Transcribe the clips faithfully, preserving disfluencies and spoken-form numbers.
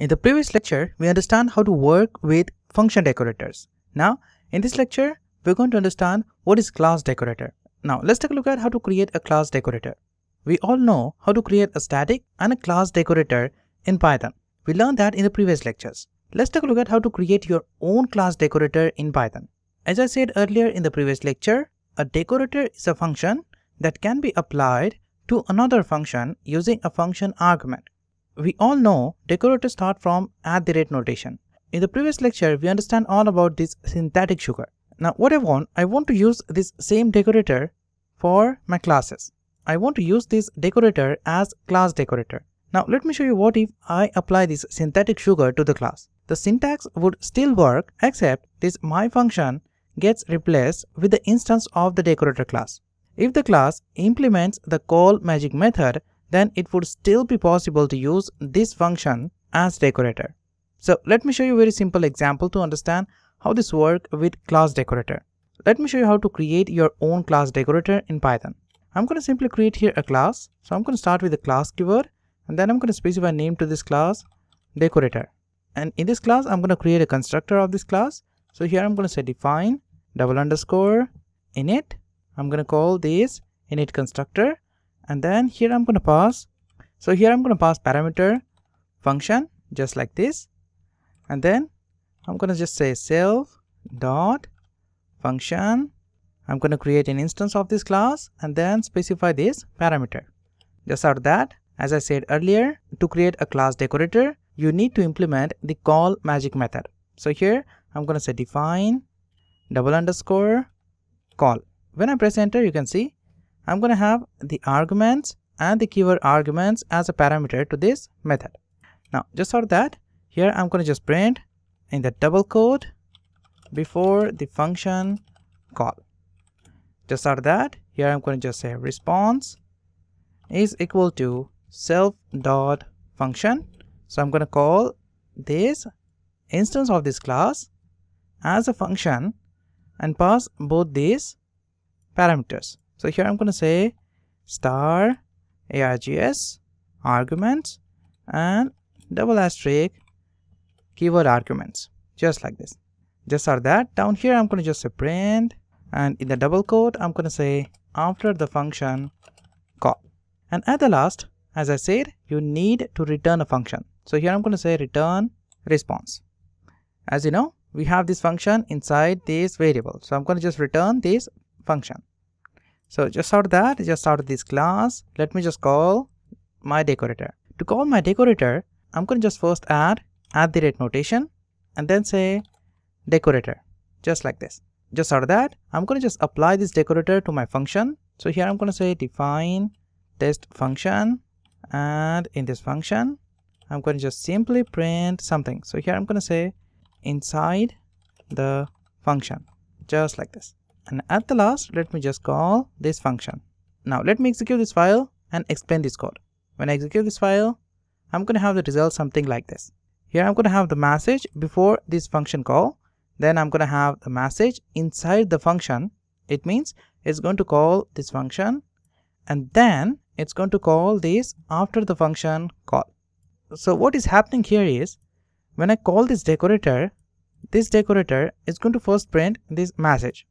In the previous lecture, we understand how to work with function decorators. Now, in this lecture, we're going to understand what is class decorator. Now, let's take a look at how to create a class decorator. We all know how to create a static and a class decorator in Python. We learned that in the previous lectures. Let's take a look at how to create your own class decorator in Python. As I said earlier in the previous lecture, a decorator is a function that can be applied to another function using a function argument. We all know decorators start from at the rate notation. In the previous lecture, we understand all about this syntactic sugar. Now what I want, I want to use this same decorator for my classes. I want to use this decorator as class decorator. Now let me show you what if I apply this syntactic sugar to the class. The syntax would still work, except this my function gets replaced with the instance of the decorator class. If the class implements the call magic method, then it would still be possible to use this function as decorator. So let me show you a very simple example to understand how this works with class decorator. Let me show you how to create your own class decorator in Python. I'm going to simply create here a class. So I'm going to start with the class keyword, and then I'm going to specify name to this class decorator. And in this class, I'm going to create a constructor of this class. So here I'm going to say define double underscore init. I'm going to call this init constructor. And then here I'm going to pass. So here I'm going to pass parameter function just like this. And then I'm going to just say self dot function. I'm going to create an instance of this class and then specify this parameter. Just out of that, as I said earlier, to create a class decorator, you need to implement the call magic method. So here I'm going to say define double underscore call. When I press enter, you can see I'm going to have the arguments and the keyword arguments as a parameter to this method. Now just out of that, here I'm going to just print in the double quote before the function call. Just out of that, here I'm going to just say response is equal to self dot function. So I'm going to call this instance of this class as a function and pass both these parameters. So here I'm going to say star args arguments and double asterisk keyword arguments just like this. Just out of that, down here I'm going to just say print, and in the double quote I'm going to say after the function call. And at the last, as I said, you need to return a function. So here I'm going to say return response. As you know, we have this function inside this variable, so I'm going to just return this function. So just out of that, just out of this class, let me just call my decorator. To call my decorator, I'm going to just first add at the rate notation and then say decorator just like this. Just out of that, I'm going to just apply this decorator to my function. So here I'm going to say define test function, and in this function I'm going to just simply print something. So here I'm going to say inside the function just like this. And at the last, let me just call this function. Now let me execute this file and explain this code. When I execute this file, I'm going to have the result something like this. Here I'm going to have the message before this function call. Then I'm going to have the message inside the function. It means it's going to call this function, and then it's going to call this after the function call. So what is happening here is, when I call this decorator, this decorator is going to first print this message.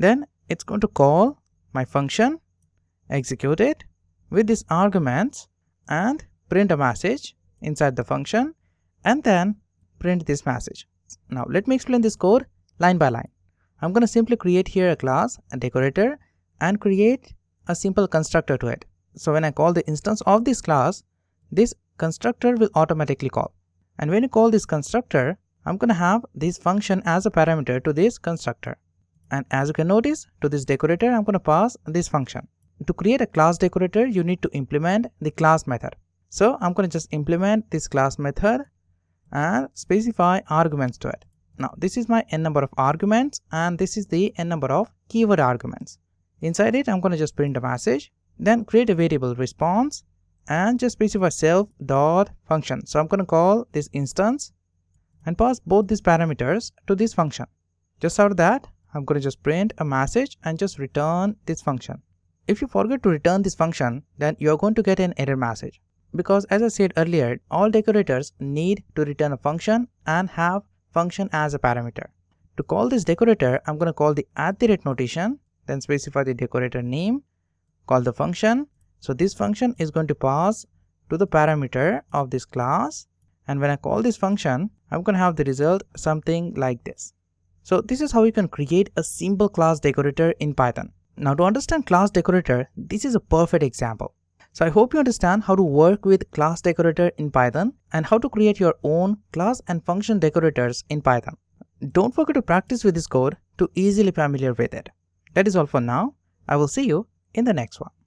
Then it's going to call my function, execute it with these arguments, and print a message inside the function, and then print this message. Now let me explain this code line by line. I'm going to simply create here a class, a decorator, and create a simple constructor to it. So when I call the instance of this class, this constructor will automatically call. And when you call this constructor, I'm going to have this function as a parameter to this constructor. And as you can notice, to this decorator, I'm going to pass this function. To create a class decorator, you need to implement the class method. So I'm going to just implement this class method and specify arguments to it. Now this is my n number of arguments, and this is the n number of keyword arguments. Inside it, I'm going to just print a message, then create a variable response, and just specify self dot function. So I'm going to call this instance and pass both these parameters to this function. Just out of that, I'm going to just print a message and just return this function. If you forget to return this function, then you're going to get an error message. because as I said earlier, all decorators need to return a function and have function as a parameter. To call this decorator, I'm going to call the at the rate notation, then specify the decorator name, call the function. So this function is going to pass to the parameter of this class, and when I call this function, I'm going to have the result something like this. So this is how you can create a simple class decorator in Python. Now to understand class decorator, this is a perfect example. So I hope you understand how to work with class decorator in Python and how to create your own class and function decorators in Python. Don't forget to practice with this code to easily familiar with it. That is all for now. I will see you in the next one.